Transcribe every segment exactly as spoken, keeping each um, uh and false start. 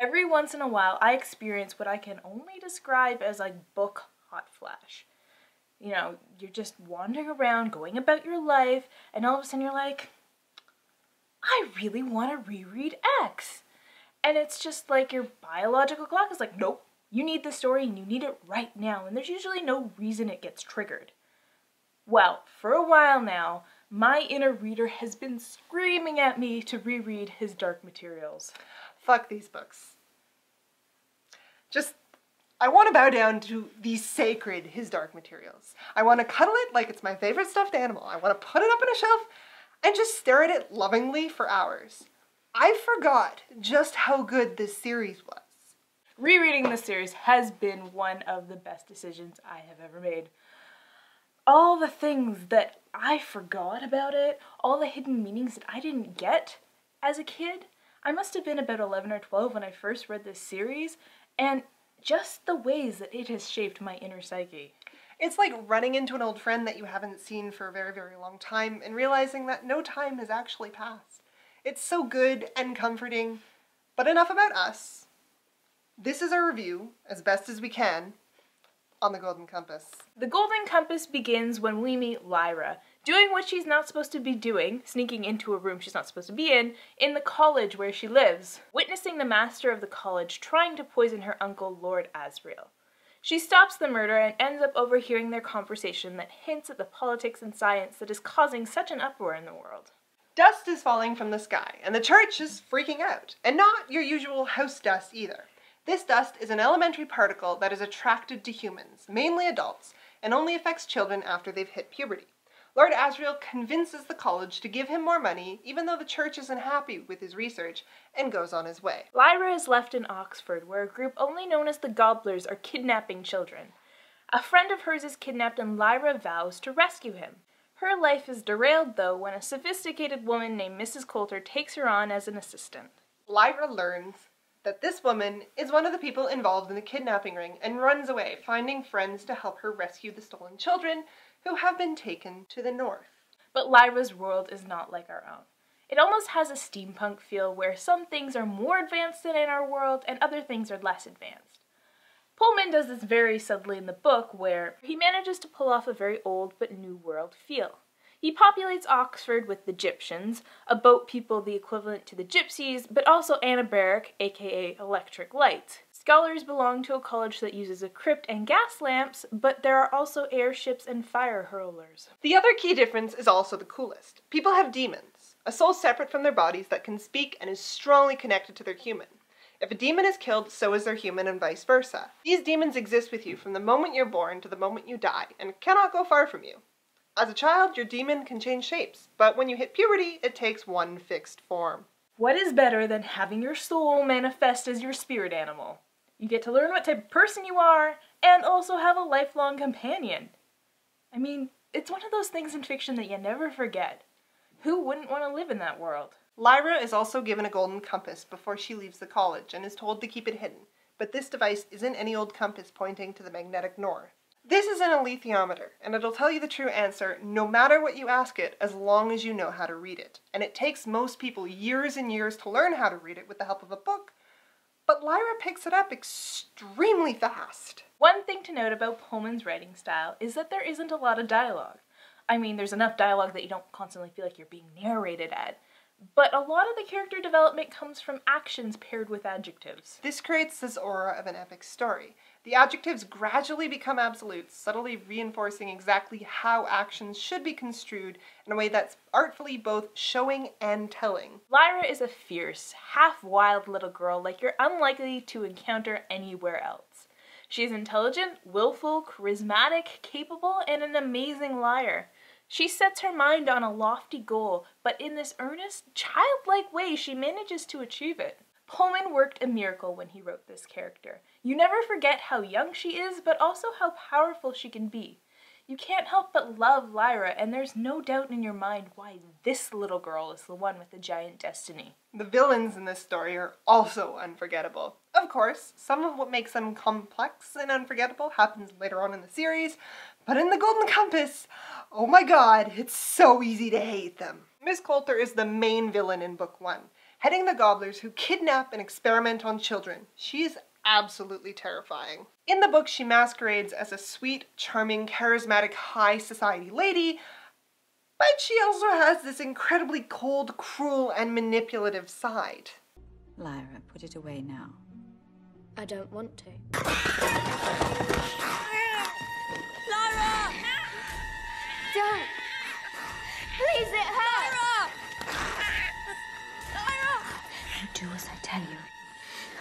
Every once in a while, I experience what I can only describe as like book hot flash. You know, you're just wandering around, going about your life, and all of a sudden you're like, I really want to reread X. And it's just like your biological clock is like, nope, you need this story and you need it right now. And there's usually no reason it gets triggered. Well, for a while now, my inner reader has been screaming at me to reread His Dark Materials. Fuck these books. Just, I want to bow down to the sacred His Dark Materials. I want to cuddle it like it's my favorite stuffed animal. I want to put it up on a shelf and just stare at it lovingly for hours. I forgot just how good this series was. Rereading this series has been one of the best decisions I have ever made. All the things that I forgot about it, all the hidden meanings that I didn't get as a kid. I must have been about eleven or twelve when I first read this series, and just the ways that it has shaped my inner psyche. It's like running into an old friend that you haven't seen for a very, very long time and realizing that no time has actually passed. It's so good and comforting, but enough about us. This is our review, as best as we can, on The Golden Compass. The Golden Compass begins when we meet Lyra, doing what she's not supposed to be doing, sneaking into a room she's not supposed to be in, in the college where she lives, witnessing the master of the college trying to poison her uncle, Lord Asriel. She stops the murder and ends up overhearing their conversation that hints at the politics and science that is causing such an uproar in the world. Dust is falling from the sky, and the church is freaking out, and not your usual house dust either. This dust is an elementary particle that is attracted to humans, mainly adults, and only affects children after they've hit puberty. Lord Asriel convinces the college to give him more money, even though the church isn't happy with his research, and goes on his way. Lyra is left in Oxford, where a group only known as the Gobblers are kidnapping children. A friend of hers is kidnapped, and Lyra vows to rescue him. Her life is derailed, though, when a sophisticated woman named Missus Coulter takes her on as an assistant. Lyra learns that this woman is one of the people involved in the kidnapping ring and runs away, finding friends to help her rescue the stolen children who have been taken to the north. But Lyra's world is not like our own. It almost has a steampunk feel where some things are more advanced than in our world and other things are less advanced. Pullman does this very subtly in the book, where he manages to pull off a very old but new world feel. He populates Oxford with the Gyptians, a boat people the equivalent to the gypsies, but also anabaric, aka electric lights. Scholars belong to a college that uses a crypt and gas lamps, but there are also airships and fire hurlers. The other key difference is also the coolest. People have demons, a soul separate from their bodies that can speak and is strongly connected to their human. If a demon is killed, so is their human, and vice versa. These demons exist with you from the moment you're born to the moment you die, and cannot go far from you. As a child, your demon can change shapes, but when you hit puberty, it takes one fixed form. What is better than having your soul manifest as your spirit animal? You get to learn what type of person you are, and also have a lifelong companion. I mean, it's one of those things in fiction that you never forget. Who wouldn't want to live in that world? Lyra is also given a golden compass before she leaves the college and is told to keep it hidden, but this device isn't any old compass pointing to the magnetic north. This is an alethiometer, and it'll tell you the true answer no matter what you ask it, as long as you know how to read it. And it takes most people years and years to learn how to read it with the help of a book, but Lyra picks it up extremely fast. One thing to note about Pullman's writing style is that there isn't a lot of dialogue. I mean, there's enough dialogue that you don't constantly feel like you're being narrated at. But a lot of the character development comes from actions paired with adjectives. This creates this aura of an epic story. The adjectives gradually become absolutes, subtly reinforcing exactly how actions should be construed in a way that's artfully both showing and telling. Lyra is a fierce, half-wild little girl like you're unlikely to encounter anywhere else. She is intelligent, willful, charismatic, capable, and an amazing liar. She sets her mind on a lofty goal, but in this earnest, childlike way, she manages to achieve it. Pullman worked a miracle when he wrote this character. You never forget how young she is, but also how powerful she can be. You can't help but love Lyra, and there's no doubt in your mind why this little girl is the one with the giant destiny. The villains in this story are also unforgettable. Of course, some of what makes them complex and unforgettable happens later on in the series, but in The Golden Compass, oh my god, it's so easy to hate them. Miss Coulter is the main villain in book one. heading the gobblers who kidnap and experiment on children. She is absolutely terrifying. In the book, she masquerades as a sweet, charming, charismatic, high society lady, but she also has this incredibly cold, cruel, and manipulative side. Lyra, put it away now. I don't want to. Lyra! Don't! Please, it hurts! Lyra! Lyra! You do as I tell you.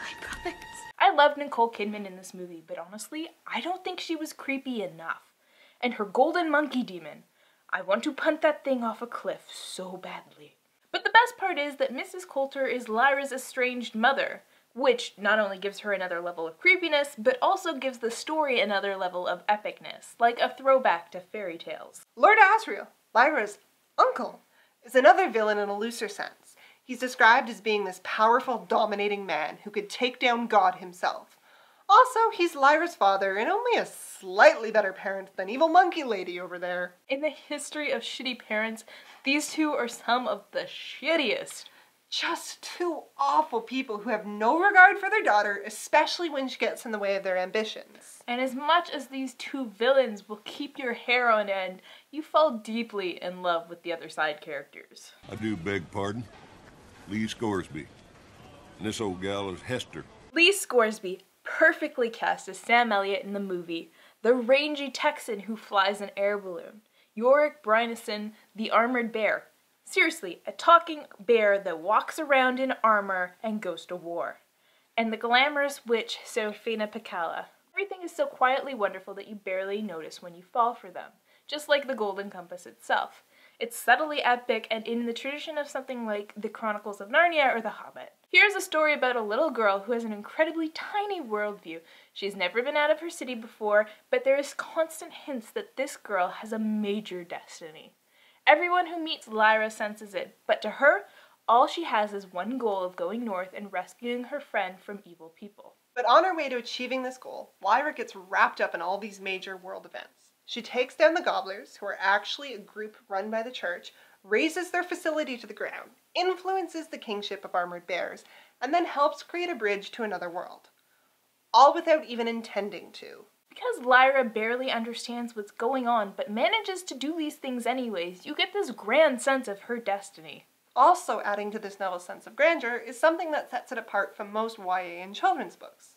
I promise. I loved Nicole Kidman in this movie, but honestly, I don't think she was creepy enough. And her golden monkey demon. I want to punt that thing off a cliff so badly. But the best part is that Missus Coulter is Lyra's estranged mother, which not only gives her another level of creepiness, but also gives the story another level of epicness, like a throwback to fairy tales. Lord Asriel, Lyra's uncle, is another villain in a looser sense. He's described as being this powerful, dominating man who could take down God himself. Also, he's Lyra's father and only a slightly better parent than evil monkey lady over there. In the history of shitty parents, these two are some of the shittiest. Just two awful people who have no regard for their daughter, especially when she gets in the way of their ambitions. And as much as these two villains will keep your hair on end, you fall deeply in love with the other side characters. I do beg pardon. Lee Scoresby. And this old gal is Hester. Lee Scoresby, perfectly cast as Sam Elliott in the movie, the rangy Texan who flies an air balloon. Iorek Byrnison, the armored bear. Seriously, a talking bear that walks around in armor and goes to war. And the glamorous witch, Serafina Pekkala. Everything is so quietly wonderful that you barely notice when you fall for them, just like The Golden Compass itself. It's subtly epic and in the tradition of something like The Chronicles of Narnia or The Hobbit. Here's a story about a little girl who has an incredibly tiny worldview. She's never been out of her city before, but there is constant hints that this girl has a major destiny. Everyone who meets Lyra senses it, but to her, all she has is one goal of going north and rescuing her friend from evil people. But on her way to achieving this goal, Lyra gets wrapped up in all these major world events. She takes down the gobblers, who are actually a group run by the church, raises their facility to the ground, influences the kingship of armored bears, and then helps create a bridge to another world. All without even intending to. Because Lyra barely understands what's going on, but manages to do these things anyways, you get this grand sense of her destiny. Also adding to this novel's sense of grandeur is something that sets it apart from most Y A and children's books.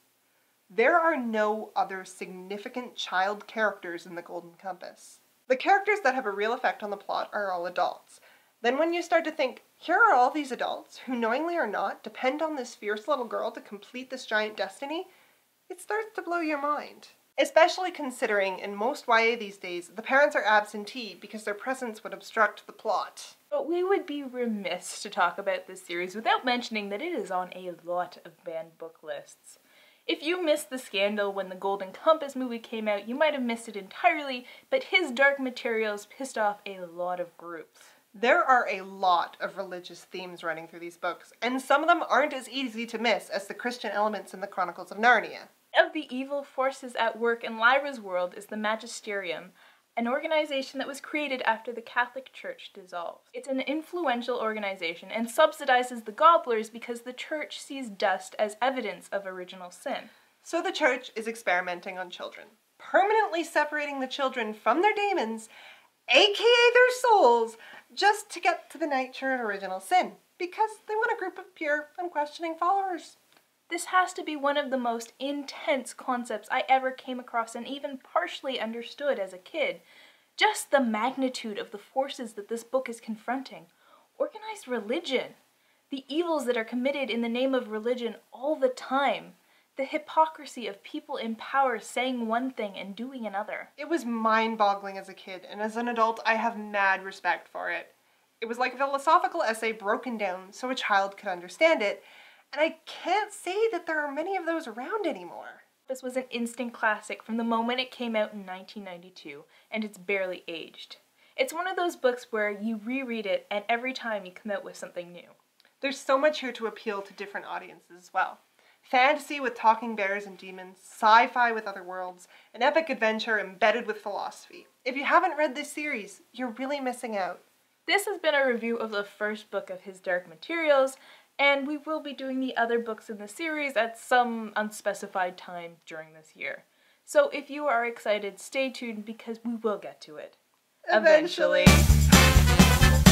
There are no other significant child characters in The Golden Compass. The characters that have a real effect on the plot are all adults. Then when you start to think, here are all these adults who, knowingly or not, depend on this fierce little girl to complete this giant destiny, it starts to blow your mind. Especially considering, in most Y A these days, the parents are absentee because their presence would obstruct the plot. But we would be remiss to talk about this series without mentioning that it is on a lot of banned book lists. If you missed the scandal when the Golden Compass movie came out, you might have missed it entirely, but His Dark Materials pissed off a lot of groups. There are a lot of religious themes running through these books, and some of them aren't as easy to miss as the Christian elements in the Chronicles of Narnia. One of the evil forces at work in Lyra's world is the Magisterium, an organization that was created after the Catholic Church dissolved. It's an influential organization and subsidizes the gobblers because the church sees dust as evidence of original sin. So the church is experimenting on children, permanently separating the children from their demons, aka their souls, just to get to the nature of original sin, because they want a group of pure, unquestioning followers. This has to be one of the most intense concepts I ever came across and even partially understood as a kid. Just the magnitude of the forces that this book is confronting. Organized religion. The evils that are committed in the name of religion all the time. The hypocrisy of people in power saying one thing and doing another. It was mind-boggling as a kid, and as an adult I have mad respect for it. It was like a philosophical essay broken down so a child could understand it, and I can't say that there are many of those around anymore. This was an instant classic from the moment it came out in nineteen ninety-two, and it's barely aged. It's one of those books where you reread it and every time you come out with something new. There's so much here to appeal to different audiences as well. Fantasy with talking bears and demons, sci-fi with other worlds, an epic adventure embedded with philosophy. If you haven't read this series, you're really missing out. This has been a review of the first book of His Dark Materials, and we will be doing the other books in the series at some unspecified time during this year. So if you are excited, stay tuned because we will get to it. Eventually. Eventually.